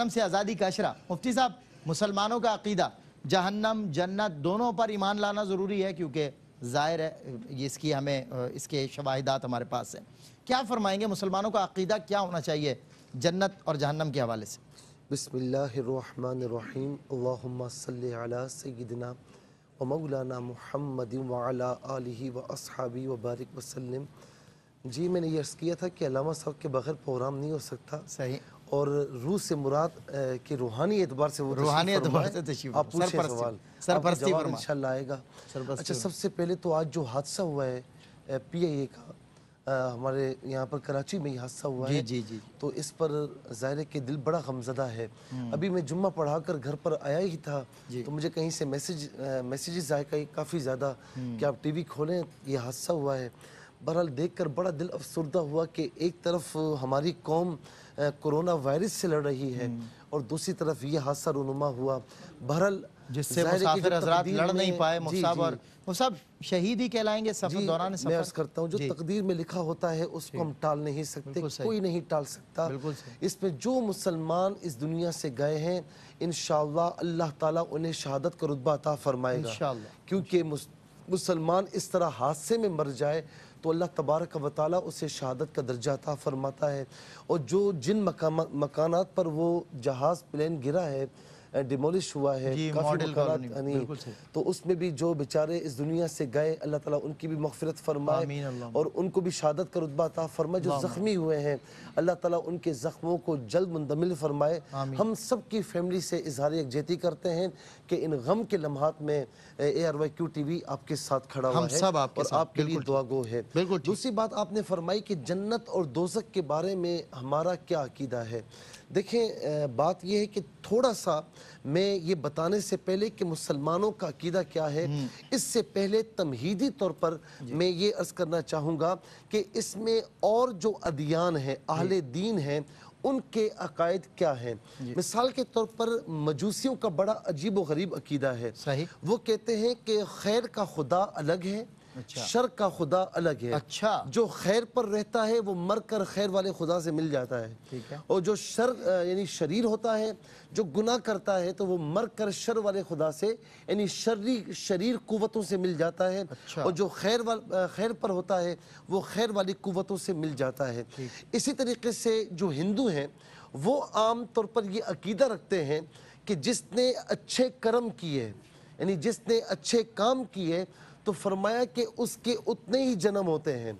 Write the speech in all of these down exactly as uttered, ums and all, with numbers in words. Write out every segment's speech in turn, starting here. जहन्नम से आज़ादी का अशरा। मुफ्ती साहब, मुसलमानों का अक़ीदा जहन्नम जन्नत दोनों पर ईमान लाना ज़रूरी है, क्योंकि ज़ाहिर है इसकी हमें इसके शवाहिदात हमारे पास हैं। क्या फरमाएंगे मुसलमानों का अक़ीदा क्या होना चाहिए जन्नत और जहन्नम के हवाले से? बिस्मिल्लाहिर्रहमानिर्रहीम, अल्लाहुम्मा सल्लि अला सय्यिदिना व मौलाना मुहम्मद व अला आलिही व अस्हाबी व बारिक वसल्लम। जी, मैंने ये अर्ज़ किया था कि अल्लामा साहब के बग़ैर प्रोग्राम नहीं हो सकता। सही। और रूह से मुराद के रूहानी एतबार से वो रूहानी एतबार से तशरीफ आप पूछे सवाल, सरपरस्ती पर इंशाल्लाह आएगा। अच्छा, सबसे पहले तो आज जो हादसा हुआ है पी आई ए का, आ, हमारे यहाँ पर कराची में ही हादसा हुआ जी, है जी जी तो इस पर ज़ाहिर के दिल बड़ा गमजदा है। अभी मैं जुम्मा पढ़ा कर घर पर आया ही था तो मुझे कहीं से मैसेज मैसेजेस आए का काफ़ी ज़्यादा कि आप टीवी खोलें, ये हादसा हुआ है। बहरहाल देखकर बड़ा दिल अफसरदा हुआ कि एक तरफ हमारी कौम कोरोना वायरस से लड़ रही है और दूसरी तरफ ये हादसा रूनुमा हुआ। बहरहाल जिससे मुसाफिर हजरात लड़ नहीं पाए। मुसाफिर और मुसाब शहीदी कहलाएंगे सफर दौरान सफर। मैं अर्ज करता हूँ जो तकदीर में लिखा होता है उसको हम टाल नहीं सकते, कोई नहीं टाल सकता। इसमें जो मुसलमान इस दुनिया से गए हैं इंशाअल्लाह अल्लाह ताला उन्हें शहादत का रुतबा अता फरमाएगा, क्योंकि मुसलमान इस तरह हादसे में मर जाए तो अल्लाह तबारक व तआला उसे शहादत का दर्जा अता फरमाता है। और जो जिन मकाम मकानात पर वो जहाज़ प्लेन गिरा है, डिमोलिश हुआ है, काफी मकानात, तो उसमें भी जो बेचारे इस दुनिया से गए अल्लाह ताला उनकी भी मग़फ़िरत फरमाए और उनको भी शहादत का रुतबा अता फरमाए। जो ज़ख्मी हुए हैं अल्लाह ताला उनके ज़ख्मों को जल्द मुंदमिल फरमाए। हम सब की फैमिली से इजहार यकजहती करते हैं कि इन गम के लम्हात में A R Y Q T V आपके साथ खड़ा हुआ है और आपके लिए दुआगो है। दूसरी बात आपने फरमाई कि जन्नत और दोज़ख के बारे में हमारा क्या अक़ीदा है। देखें, बात यह है कि थोड़ा सा मैं ये बताने से पहले कि मुसलमानों का अक़ीदा क्या है, इससे पहले तमहीदी तौर पर मैं ये अर्ज़ करना चाहूँगा कि इसमें और जो अदियान हैं, अहले दीन हैं, उनके अकायद क्या हैं। मिसाल के तौर पर मजूसियों का बड़ा अजीब व गरीब अक़ीदा है। सही। वो कहते हैं कि खैर का खुदा अलग है, अच्छा। शर का खुदा अलग है। अच्छा। जो खैर पर रहता है वो मर कर खैर वाले खुदा से मिल जाता है, ठीक है। और जो शर यानी शरीर होता है, जो गुनाह करता है, तो वो मर कर शर वाले खुदा से यानी शरीर शरीर कुव्वतों से मिल जाता है। अच्छा। और जो खैर वाल खैर पर होता है वो खैर वाली कुव्वतों से मिल जाता है। इसी तरीके से जो हिंदू हैं वो आम तौर पर ये अकीदा रखते हैं कि जिसने अच्छे कर्म किए यानी जिसने अच्छे काम किए तो फरमाया कि उसके उतने ही जन्म होते हैं,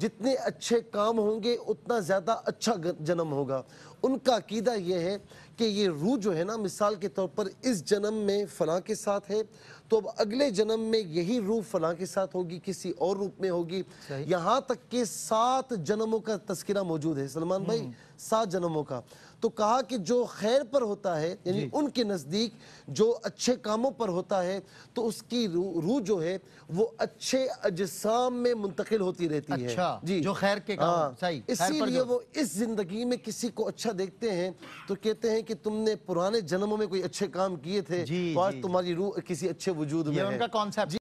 जितने अच्छे काम होंगे उतना ज़्यादा अच्छा जन्म होगा। उनका अकीदा यह है कि ये रूह जो है ना, मिसाल के तौर पर इस जन्म में फ़लाँ के साथ है तो अब अगले जन्म में यही रूह फ़लाँ के साथ होगी, किसी और रूप में होगी। यहाँ तक कि सात जन्मों का तस्करा मौजूद है सलमान भाई, सात जन्मों का। तो कहा कि जो खैर पर होता है यानी उनके नज़दीक जो अच्छे कामों पर होता है तो उसकी रूह रू जो है वो अच्छे अजसाम में मुंतकिल होती रहती है। अच्छा, जी, जो खैर के काम। सही। इसीलिए वो इस जिंदगी में किसी को अच्छा देखते हैं तो कहते हैं कि तुमने पुराने जन्मों में कोई अच्छे काम किए थे और तुम्हारी रूह किसी अच्छे वजूद में है। उनका कॉन्सेप्ट।